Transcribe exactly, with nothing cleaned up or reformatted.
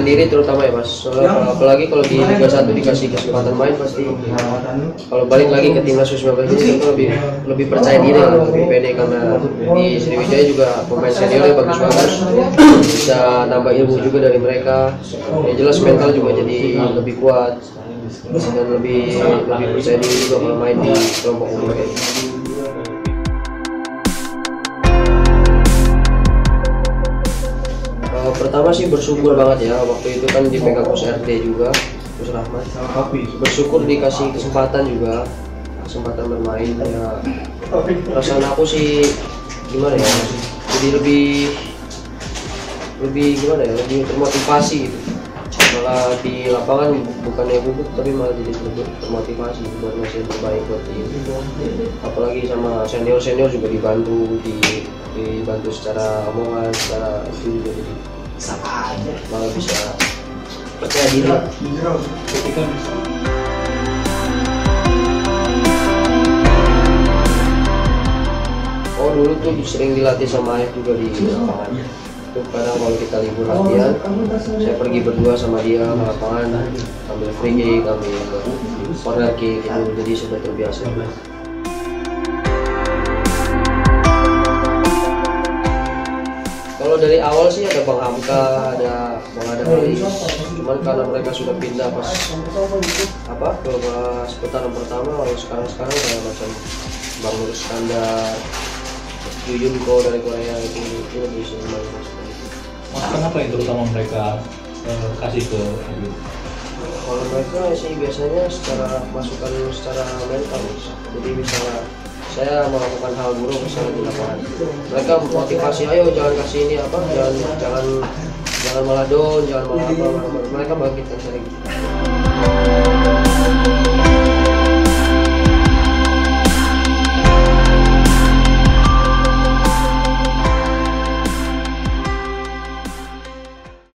kepercayaan diri terutama ya mas. Soalnya apalagi kalau di Liga satu dikasih kesempatan main pasti kalau balik lagi ke timnas U sembilan belas itu lebih lebih percaya diri lah, lebih pede karena di Sriwijaya juga pemain seniornya bagus-bagus, bisa nambah ilmu juga dari mereka. Ya jelas mental juga jadi lebih kuat dan lebih lebih percaya diri juga kalau main di kelompok umur. Pertama sih bersyukur banget ya, waktu itu kan dipegang Coach R D juga, Coach Rahmat. Bersyukur dikasih kesempatan juga, kesempatan bermain. Ya, perasaan aku sih gimana ya, jadi lebih lebih gimana ya, lebih termotivasi gitu. Malah di lapangan bukannya gugup tapi malah jadi lebih termotivasi buat masih berbaik buat tim. Apalagi sama senior-senior juga dibantu, di, dibantu secara omongan, secara itu juga jadi sama aja malah bisa percaya diri. Ketika oh dulu tuh sering dilatih sama ayah juga di lapangan. Itu kadang kalau kita libur latihan, saya pergi berdua sama dia ke lapangan, ambil free kick, ambil corner kick, jadi sudah terbiasa. Kalau dari awal sih ada Bang Hamka, ada Bang Adam, cuman karena mereka sudah pindah pas apa ke pas putaran pertama, kalau sekarang-sekarang kayak macam Bang Nurus standar, Yujungko dari Korea itu itu lebih senang seperti itu. Kenapa yang terutama mereka eh, kasih ke Yujungko? Kalau mereka sih biasanya secara masukan secara mental, jadi misalnya saya melakukan hal buruk misalnya di lapangan, mereka motivasi, ayo jangan kasih ini apa, jangan jangan jangan malah down, jangan malah apa, mereka bangkitkan sering.